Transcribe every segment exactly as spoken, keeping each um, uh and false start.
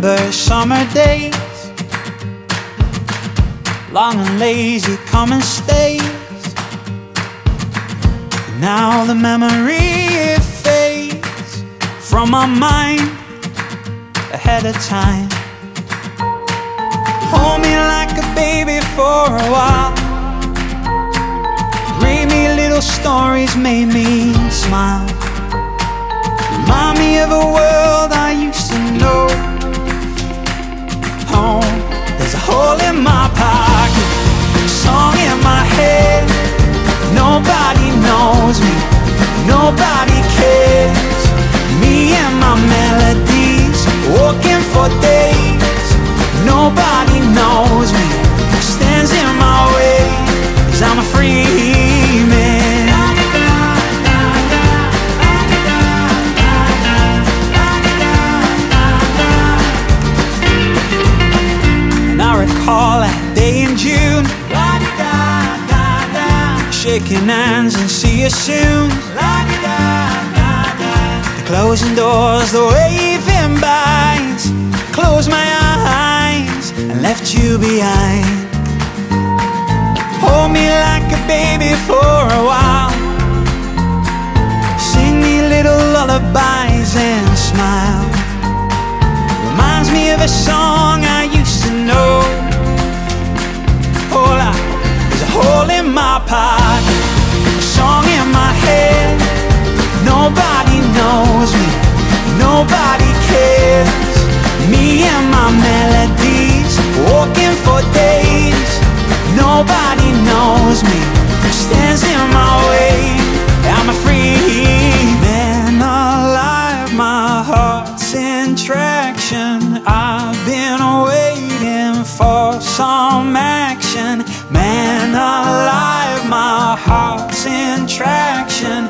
remember summer days, long and lazy common stays. Now the memory fades from my mind ahead of time. Hold me like a baby for a while, read me little stories, made me smile. Remind me of a world I used to know. Home, there's a hole in my pocket, a song in my head. Nobody knows me, nobody cares. Me and my melodies, walking for days. Nobody knows me, stands in my way, 'cause I'm a free man. All that day in June, la -da -da -da. Shaking hands and see you soon, la -da -da -da. The closing doors, the waving byes. Closed my eyes and left you behind. Hold me like a baby for a while, sing me little lullabies and smile. Reminds me of a song I used to know. Hole in my pocket, a song in my head. Nobody knows me, nobody cares. Me and my melodies, walking for days. Nobody knows me, stands in my way. I'm a free man, alive, my heart's in traction. I've been waiting for some action. Man alive, my heart's in traction.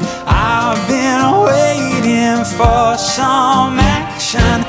I've been waiting for some action.